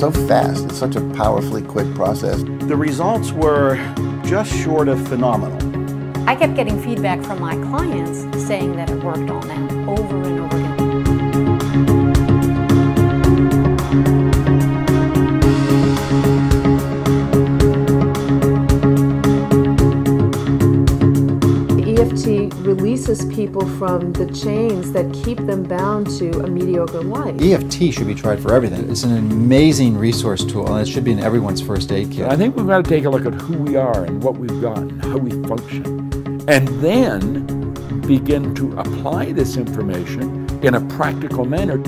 so fast. It's such a powerfully quick process. The results were just short of phenomenal. I kept getting feedback from my clients saying that it worked on them over and over again. EFT releases people from the chains that keep them bound to a mediocre life. EFT should be tried for everything. It's an amazing resource tool, and it should be in everyone's first aid kit. I think we've got to take a look at who we are and what we've got and how we function, and then begin to apply this information in a practical manner.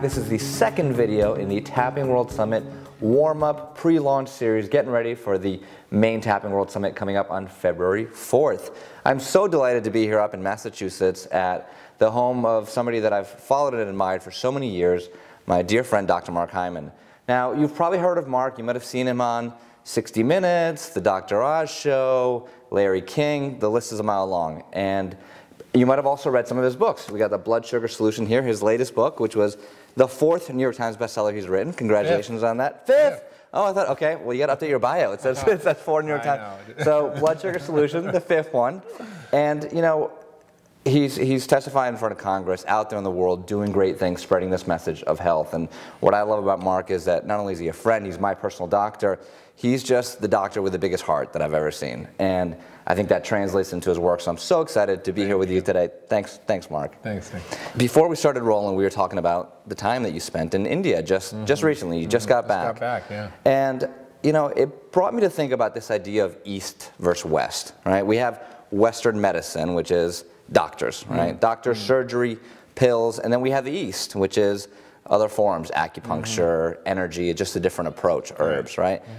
This is the second video in the Tapping World Summit warm-up pre-launch series, getting ready for the main Tapping World Summit coming up on February 4th. I'm so delighted to be here up in Massachusetts at the home of somebody that I've followed and admired for so many years, my dear friend Dr. Mark Hyman. Now, you've probably heard of Mark. You might have seen him on 60 Minutes, The Dr. Oz Show, Larry King. The list is a mile long. And you might have also read some of his books. We got the Blood Sugar Solution here, his latest book, which was the 4th New York Times bestseller he's written. Congratulations on that. 5th! Oh, I thought, okay, well, you got to update your bio. It says, it says 4 New York Times. So, Blood Sugar Solution, the 5th one. And, you know, he's testifying in front of Congress, out there in the world, doing great things, spreading this message of health. And what I love about Mark is that not only is he a friend, he's my personal doctor, he's just the doctor with the biggest heart that I've ever seen. And I think that translates into his work, so I'm so excited to be here with you today. Thanks, Mark. Thanks. Before we started rolling, we were talking about the time that you spent in India just recently. You just got back. Yeah. And, you know, it brought me to think about this idea of East versus West, right? We have Western medicine, which is doctors, right? Doctors, surgery, pills, and then we have the East, which is other forms, acupuncture, energy, just a different approach, herbs, right? Yeah.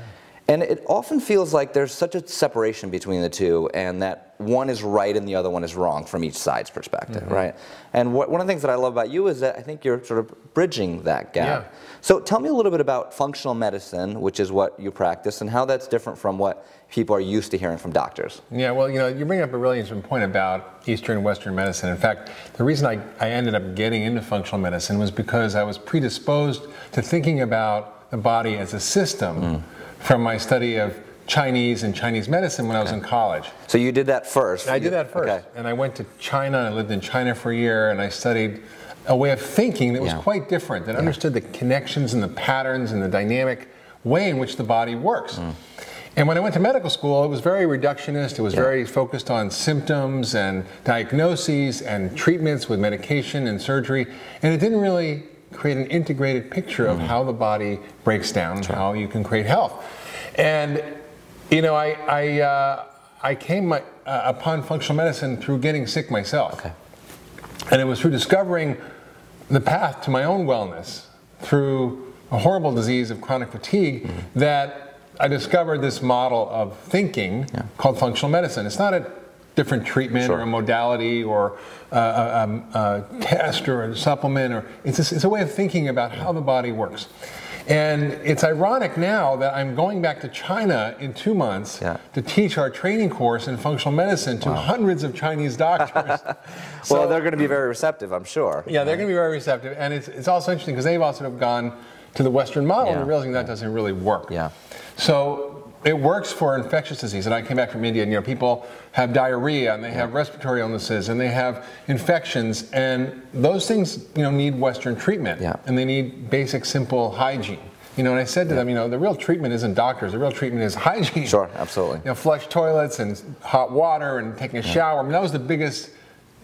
And it often feels like there's such a separation between the two, and that one is right and the other one is wrong from each side's perspective, right? And one of the things that I love about you is that I think you're sort of bridging that gap. Yeah. So tell me a little bit about functional medicine, which is what you practice, and how that's different from what people are used to hearing from doctors. Yeah, well, you know, you bring up a really interesting point about Eastern and Western medicine. In fact, the reason I ended up getting into functional medicine was because I was predisposed to thinking about the body as a system, from my study of Chinese and Chinese medicine when I was in college. So you did that first? I did that first. Okay. And I went to China, I lived in China for a year, and I studied a way of thinking that was quite different, that understood the connections and the patterns and the dynamic way in which the body works. And when I went to medical school, it was very reductionist, it was very focused on symptoms and diagnoses and treatments with medication and surgery, and it didn't really create an integrated picture of how the body breaks down and how you can create health. And, you know, I came upon functional medicine through getting sick myself. And it was through discovering the path to my own wellness through a horrible disease of chronic fatigue that I discovered this model of thinking called functional medicine. It's not a different treatment or a modality or a test or a supplement, or it's a way of thinking about how the body works. And it's ironic now that I'm going back to China in 2 months to teach our training course in functional medicine to hundreds of Chinese doctors. So, well, they're going to be very receptive, I'm sure. Yeah, they're going to be very receptive. And it's also interesting because they've also gone to the Western model and realizing that doesn't really work. So it works for infectious disease, and I came back from India, and you know, people have diarrhea, and they have respiratory illnesses, and they have infections, and those things, you know, need Western treatment, and they need basic, simple hygiene. You know, and I said to them, you know, the real treatment isn't doctors, the real treatment is hygiene. Sure, absolutely. You know, flush toilets and hot water and taking a shower. I mean, that was the biggest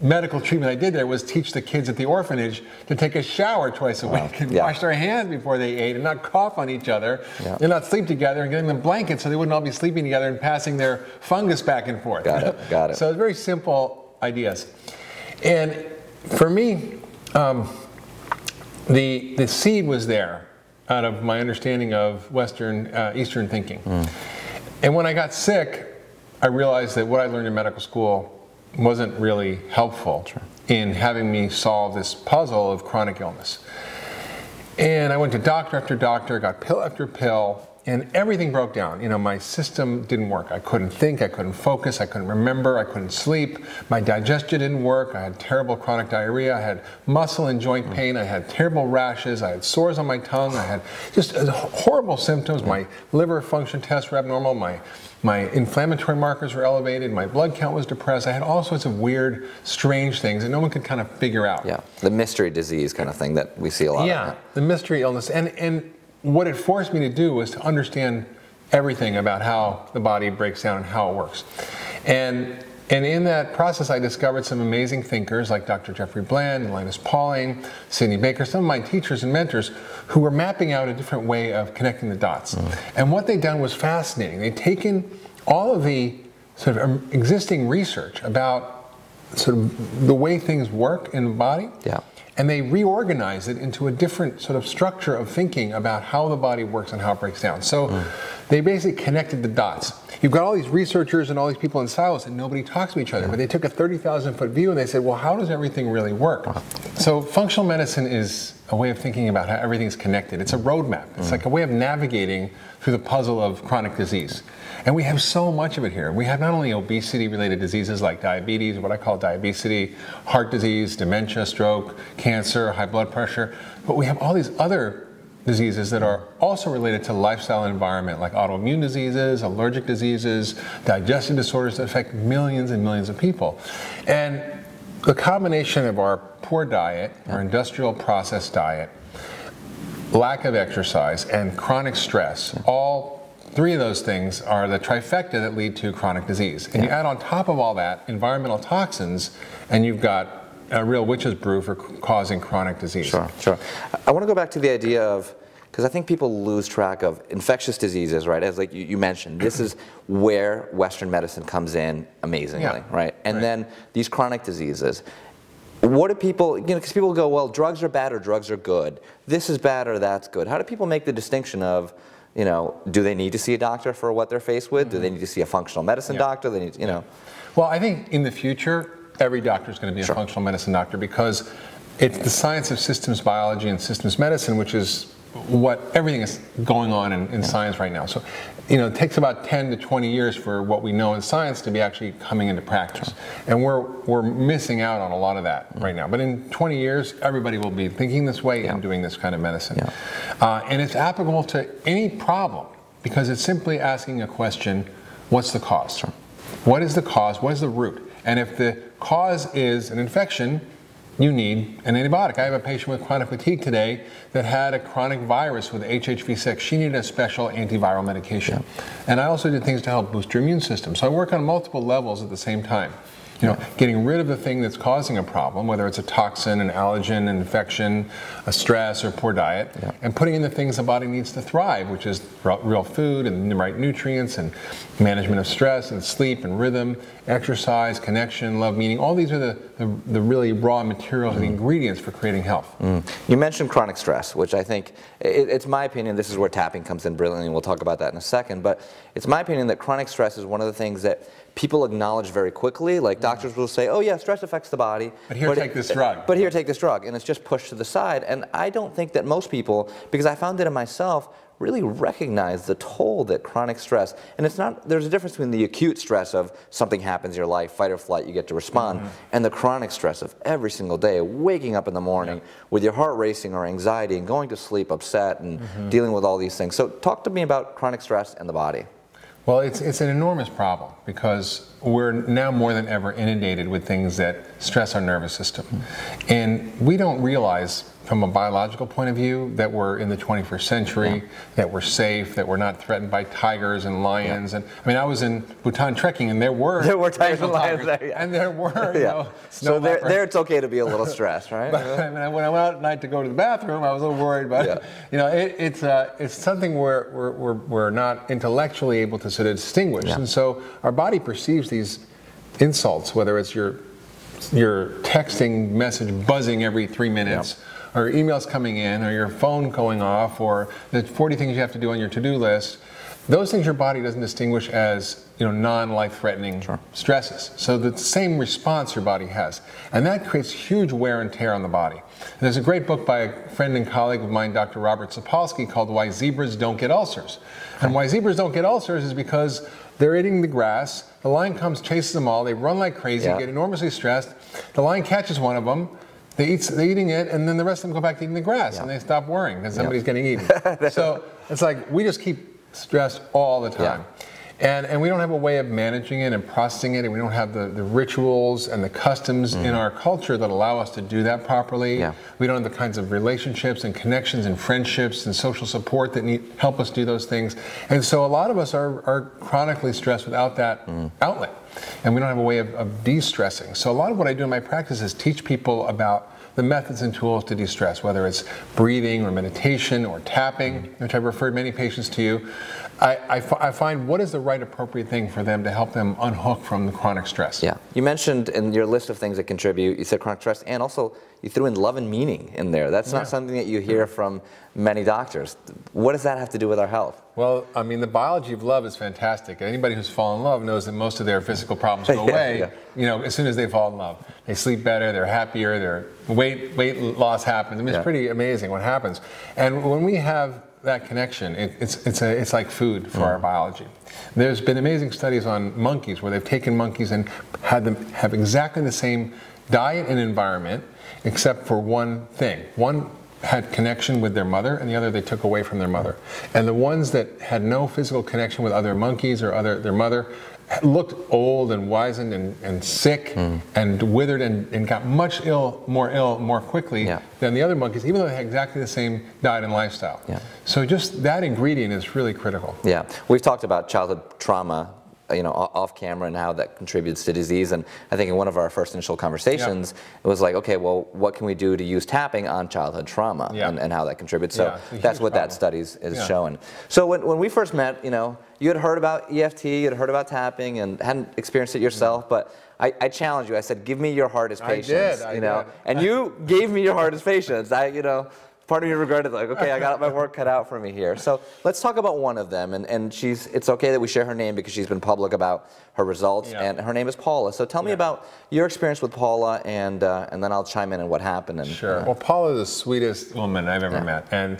medical treatment I did there was teach the kids at the orphanage to take a shower twice a week and wash their hands before they ate and not cough on each other and not sleep together and getting them blankets so they wouldn't all be sleeping together and passing their fungus back and forth. Got it. So it's very simple ideas. And for me, the seed was there out of my understanding of Western, Eastern thinking. And when I got sick, I realized that what I learned in medical school wasn't really helpful in having me solve this puzzle of chronic illness. And I went to doctor after doctor, got pill after pill, and everything broke down. You know, my system didn't work. I couldn't think, I couldn't focus, I couldn't remember, I couldn't sleep. My digestion didn't work. I had terrible chronic diarrhea. I had muscle and joint pain. I had terrible rashes. I had sores on my tongue. I had just horrible symptoms. My liver function tests were abnormal. My inflammatory markers were elevated, my blood count was depressed, I had all sorts of weird, strange things that no one could kind of figure out. Yeah, the mystery disease kind of thing that we see a lot of. Yeah, the mystery illness. And what it forced me to do was to understand everything about how the body breaks down and how it works. And in that process, I discovered some amazing thinkers like Dr. Jeffrey Bland, Linus Pauling, Sydney Baker, some of my teachers and mentors who were mapping out a different way of connecting the dots. And what they'd done was fascinating. They'd taken all of the sort of existing research about sort of the way things work in the body, and they reorganized it into a different sort of structure of thinking about how the body works and how it breaks down. So they basically connected the dots. You've got all these researchers and all these people in silos and nobody talks to each other, but they took a 30,000 foot view and they said, well, how does everything really work? So functional medicine is a way of thinking about how everything's connected. It's a roadmap. It's like a way of navigating through the puzzle of chronic disease. And we have so much of it here. We have not only obesity related diseases like diabetes, what I call diabesity, heart disease, dementia, stroke, cancer, high blood pressure, but we have all these other diseases that are also related to lifestyle and environment, like autoimmune diseases, allergic diseases, digestive disorders that affect millions and millions of people. And the combination of our poor diet, our industrial processed diet, lack of exercise, and chronic stress, all three of those things are the trifecta that lead to chronic disease. And you add on top of all that environmental toxins, and you've got a real witch's brew for causing chronic disease. Sure. I want to go back to the idea of, because I think people lose track of infectious diseases, right? As like you mentioned, this is where Western medicine comes in amazingly, right? And then these chronic diseases. What do people, you know, because people go, well, drugs are bad or drugs are good. This is bad or that's good. How do people make the distinction of, you know, do they need to see a doctor for what they're faced with? Do they need to see a functional medicine doctor? They need, you know. Well, I think in the future, every doctor is going to be a functional medicine doctor because it's the science of systems biology and systems medicine, which is what everything is going on in science right now. So, you know, it takes about 10 to 20 years for what we know in science to be actually coming into practice. And we're missing out on a lot of that right now. But in 20 years, everybody will be thinking this way and doing this kind of medicine. And it's applicable to any problem because it's simply asking a question, what's the cause? What is the cause? What is the root? And if the cause is an infection, you need an antibiotic. I have a patient with chronic fatigue today that had a chronic virus with HHV-6. She needed a special antiviral medication. And I also did things to help boost your immune system. So I work on multiple levels at the same time. You know, getting rid of the thing that's causing a problem, whether it's a toxin, an allergen, an infection, a stress, or poor diet, and putting in the things the body needs to thrive, which is real food and the right nutrients and management of stress and sleep and rhythm, exercise, connection, love, meaning. All these are the really raw materials and ingredients for creating health. You mentioned chronic stress, which I think, it's my opinion, this is where tapping comes in brilliantly, and we'll talk about that in a second, but it's my opinion that chronic stress is one of the things that people acknowledge very quickly. Like doctors will say, oh yeah, stress affects the body. But here, take this drug. But here, take this drug. And it's just pushed to the side. And I don't think that most people, because I found it in myself, really recognize the toll that chronic stress, and it's not, there's a difference between the acute stress of something happens in your life, fight or flight, you get to respond, and the chronic stress of every single day, waking up in the morning with your heart racing or anxiety and going to sleep upset and dealing with all these things. So talk to me about chronic stress and the body. Well, it's an enormous problem because we're now more than ever inundated with things that stress our nervous system. And we don't realize from a biological point of view, that we're in the 21st century, yeah. that we're safe, that we're not threatened by tigers and lions. Yeah. And I mean, I was in Bhutan trekking, and there were tigers and lions there, yeah. and there were yeah. no. So there it's okay to be a little stressed, right? But, I mean, when I went out at night to go to the bathroom, I was a little worried about yeah. it. You know, it's something where we're not intellectually able to sort of distinguish, yeah. and so our body perceives these insults, whether it's your texting message buzzing every 3 minutes. Yeah. or emails coming in, or your phone going off, or the 40 things you have to do on your to-do list, those things your body doesn't distinguish as, you know, non-life-threatening sure. stresses. So the same response your body has. And that creates huge wear and tear on the body. And there's a great book by a friend and colleague of mine, Dr. Robert Sapolsky, called Why Zebras Don't Get Ulcers. And why zebras don't get ulcers is because they're eating the grass, the lion comes, chases them all, they run like crazy, yeah. get enormously stressed, the lion catches one of them, they're eating it, and then the rest of them go back to eating the grass, yeah. and they stop worrying because somebody's yeah. getting eaten. So it's like we just keep stressed all the time. Yeah. And we don't have a way of managing it and processing it, and we don't have the rituals and the customs mm-hmm. in our culture that allow us to do that properly. Yeah. We don't have the kinds of relationships and connections and friendships and social support that help us do those things. And so a lot of us are chronically stressed without that mm-hmm. outlet. And we don't have a way of de-stressing. So a lot of what I do in my practice is teach people about the methods and tools to de-stress, whether it's breathing or meditation or tapping, mm-hmm. which I've referred many patients to you. I find what is the right appropriate thing for them to help them unhook from the chronic stress. Yeah, you mentioned in your list of things that contribute, you said chronic stress, and also you threw in love and meaning in there. That's not yeah. something that you hear from many doctors. What does that have to do with our health? Well, I mean, the biology of love is fantastic. Anybody who's fallen in love knows that most of their physical problems go yeah, away, yeah. you know, as soon as they fall in love. They sleep better, they're happier, their weight loss happens. I mean, yeah. it's pretty amazing what happens. And when we have that connection, it's like food for mm. our biology. There's been amazing studies on monkeys where they've taken monkeys and had them have exactly the same diet and environment, except for one thing. One had connection with their mother, and the other they took away from their mother. And the ones that had no physical connection with other monkeys or their mother looked old and wizened and sick mm. and withered and got much more ill more quickly yeah. than the other monkeys, even though they had exactly the same diet and lifestyle. Yeah. So just that ingredient is really critical. Yeah, we've talked about childhood trauma, you know, off camera, and how that contributes to disease. And I think in one of our first initial conversations, yeah. it was like, okay, well, what can we do to use tapping on childhood trauma yeah. and how that contributes? So yeah, that's what that study is yeah. showing. So when we first met, you know, you had heard about EFT, you had heard about tapping, and hadn't experienced it yourself, but I challenged you. I said, give me your hardest patients. I did. And you gave me your hardest patients. Part of me regretted, like, okay, I got my work cut out for me here. So let's talk about one of them, and it's okay that we share her name because she's been public about her results, yeah. and her name is Paula. So tell me yeah. about your experience with Paula, and then I'll chime in on what happened. And, sure. Well, Paula is the sweetest woman I've ever yeah. met, and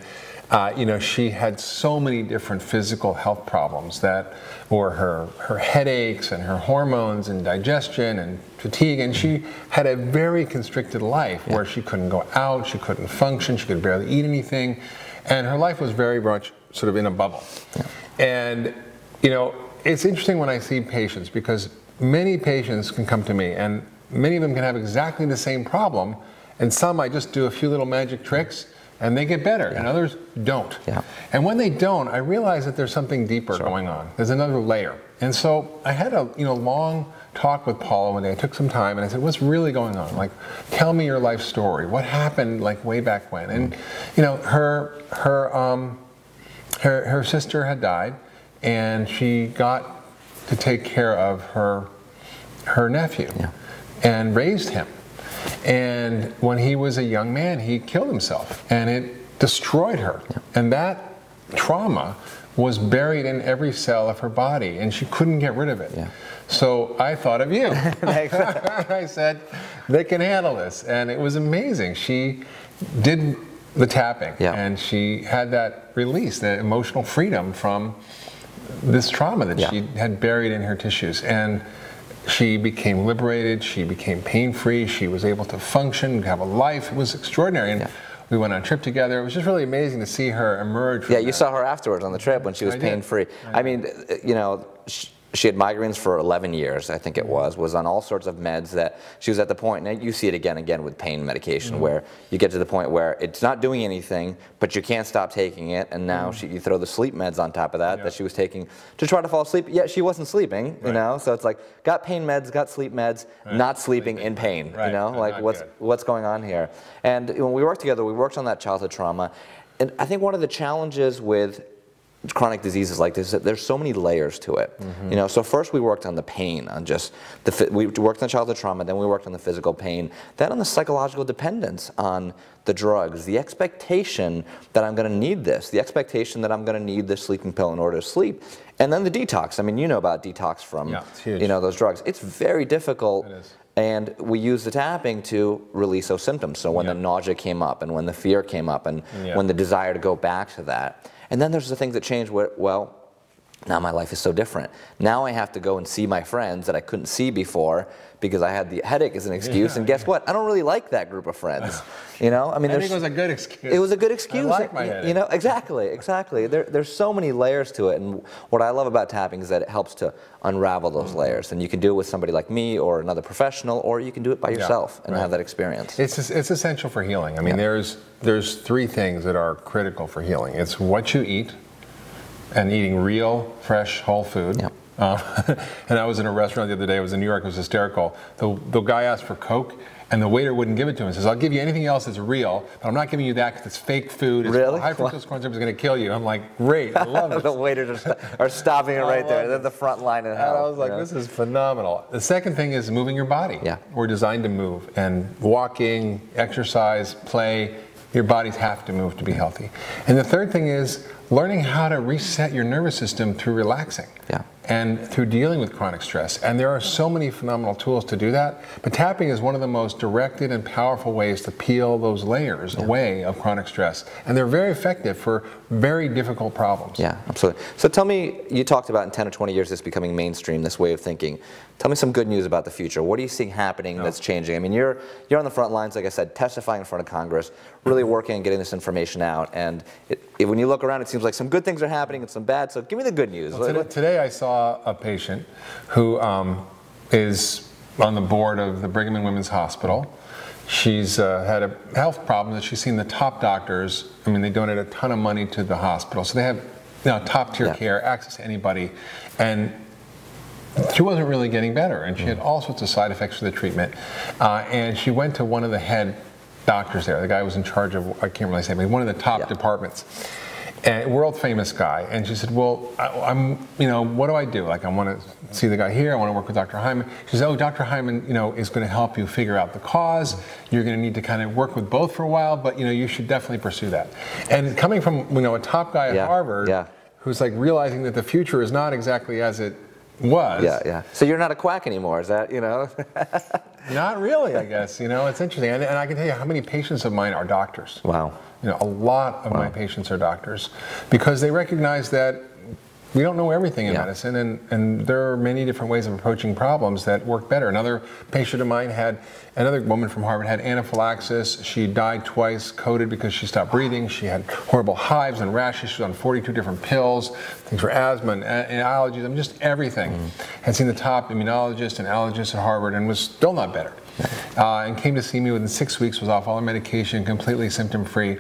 you know, she had so many different physical health problems that were her headaches and her hormones and digestion and fatigue, and she had a very constricted life yeah. where she couldn't go out, she couldn't function, she could barely eat anything, and her life was very much sort of in a bubble. Yeah. And you know, it's interesting when I see patients, because many patients can come to me, and many of them can have exactly the same problem, and some I just do a few little magic tricks and they get better, yeah. and others don't. Yeah. And when they don't, I realize that there's something deeper sure. going on. There's another layer. And so I had a long talk with Paula one day. I took some time and I said, what's really going on? Like, tell me your life story. What happened, like, way back when? And you know, her sister had died, and she got to take care of her nephew yeah. and raised him. And when he was a young man, he killed himself, and it destroyed her. Yeah. And that trauma was buried in every cell of her body, and she couldn't get rid of it. Yeah. So I thought of you. I said, they can handle this. And it was amazing. She did the tapping, yeah. and she had that release, that emotional freedom from this trauma that yeah. she had buried in her tissues. And she became liberated, she became pain-free, she was able to function, have a life. It was extraordinary. And yeah. we went on a trip together. It was just really amazing to see her emerge from yeah, that. You saw her afterwards on the trip when she was pain-free. I mean, you know, She had migraines for 11 years, I think it was on all sorts of meds that she was at the point, and you see it again and again with pain medication, where you get to the point where it's not doing anything, but you can't stop taking it, and now you throw the sleep meds on top of that, that she was taking to try to fall asleep, yet she wasn't sleeping, you know? So it's like, got pain meds, got sleep meds, not sleeping in pain, you know? Like, what's going on here? And when we worked together, we worked on that childhood trauma, and I think one of the challenges with chronic diseases like this, there's so many layers to it. You know, so first we worked on the pain, on just the, we worked on childhood trauma, then we worked on the physical pain, then on the psychological dependence on the drugs, the expectation that I'm going to need this, the expectation that I'm going to need this sleeping pill in order to sleep, and then the detox. I mean, you know about detox from, you know, those drugs. It's very difficult. It is. And we use the tapping to release those symptoms. So when the nausea came up, and when the fear came up, and when the desire to go back to that. And then there's the things that change where, well, now my life is so different. Now I have to go and see my friends that I couldn't see before because I had the headache as an excuse. And guess what? I don't really like that group of friends. You know, I mean, it was a good excuse. It was a good excuse. I like my headache. You know, exactly, exactly. There's so many layers to it, and what I love about tapping is that it helps to unravel those layers, and you can do it with somebody like me or another professional, or you can do it by yourself and have that experience. It's essential for healing. I mean, there's three things that are critical for healing. It's what you eat. And eating real, fresh, whole food. And I was in a restaurant the other day. I was in New York. It was hysterical. The guy asked for Coke, and the waiter wouldn't give it to him. He says, I'll give you anything else that's real, but I'm not giving you that because it's fake food. It's high fructose corn syrup is going to kill you. I'm like, great, I love it. The waiters are stopping it right there. They're the front line at home. I was like, this is phenomenal. The second thing is moving your body. We're designed to move, and walking, exercise, play. Your bodies have to move to be healthy. And the third thing is learning how to reset your nervous system through relaxing and through dealing with chronic stress. And there are so many phenomenal tools to do that, but tapping is one of the most directed and powerful ways to peel those layers away of chronic stress. And they're very effective for very difficult problems. Yeah, absolutely. So tell me, you talked about in 10 or 20 years this becoming mainstream, this way of thinking. Tell me some good news about the future. What are you seeing happening that's changing? I mean, you're on the front lines, like I said, testifying in front of Congress, really working and getting this information out. And when you look around, it seems like some good things are happening and some bad. So give me the good news. Well, today I saw a patient who is on the board of the Brigham and Women's Hospital. She's had a health problem that she's seen the top doctors. I mean, they donate a ton of money to the hospital. So they have top tier care, access to anybody. And she wasn't really getting better. And she had all sorts of side effects for the treatment. And she went to one of the head doctors there. The guy was in charge of, I can't really say, but one of the top departments. And world famous guy. And she said, well, I'm, you know, what do I do? Like, I want to see the guy here. I want to work with Dr. Hyman. She said, oh, Dr. Hyman, you know, is going to help you figure out the cause. You're going to need to kind of work with both for a while, but, you know, you should definitely pursue that. And coming from, you know, a top guy at Harvard, who's like realizing that the future is not exactly as it was. So you're not a quack anymore, is that, you know? Not really, I guess. You know, it's interesting. And I can tell you how many patients of mine are doctors. Wow. You know, a lot of my patients are doctors because they recognize that we don't know everything in medicine, and there are many different ways of approaching problems that work better. Another patient of mine had, another woman from Harvard had anaphylaxis. She died twice, coded because she stopped breathing. She had horrible hives and rashes. She was on 42 different pills, things for asthma and allergies, I mean, just everything. Had seen the top immunologist and allergist at Harvard and was still not better. And came to see me within 6 weeks, was off all her medication, completely symptom-free.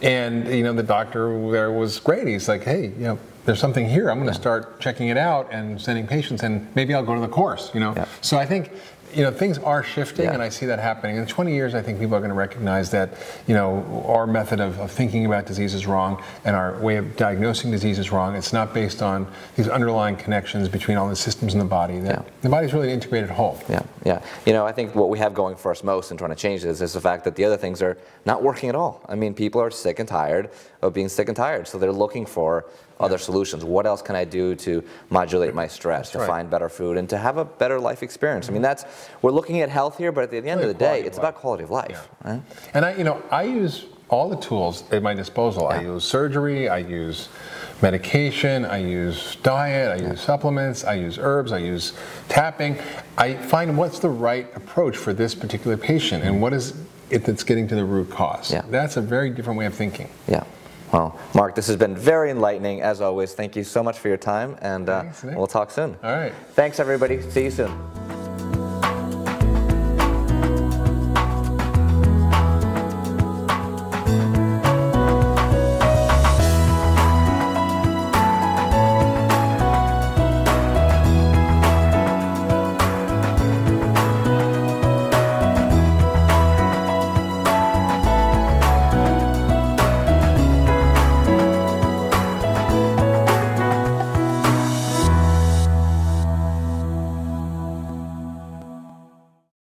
And, you know, the doctor there was great. He's like, hey, you know, there's something here. I'm going to start checking it out and sending patients, and maybe I'll go to the course, you know. So I think, you know, things are shifting, and I see that happening. In 20 years, I think people are going to recognize that, you know, our method of thinking about disease is wrong, and our way of diagnosing disease is wrong. It's not based on these underlying connections between all the systems in the body. The body's really an integrated whole. You know, I think what we have going for us most in trying to change this is the fact that the other things are not working at all. I mean, people are sick and tired of being sick and tired, so they're looking for other solutions. What else can I do to modulate my stress, to find better food, and to have a better life experience? I mean, that's, we're looking at health here, but at the end of the day, it's about quality of life. Right? And I, you know, I use all the tools at my disposal. I use surgery, I use medication, I use diet, I use supplements, I use herbs, I use tapping. I find what's the right approach for this particular patient, and what is it that's getting to the root cause. That's a very different way of thinking. Well, Mark, this has been very enlightening, as always. Thank you so much for your time, and we'll talk soon. All right. Thanks, everybody. See you soon.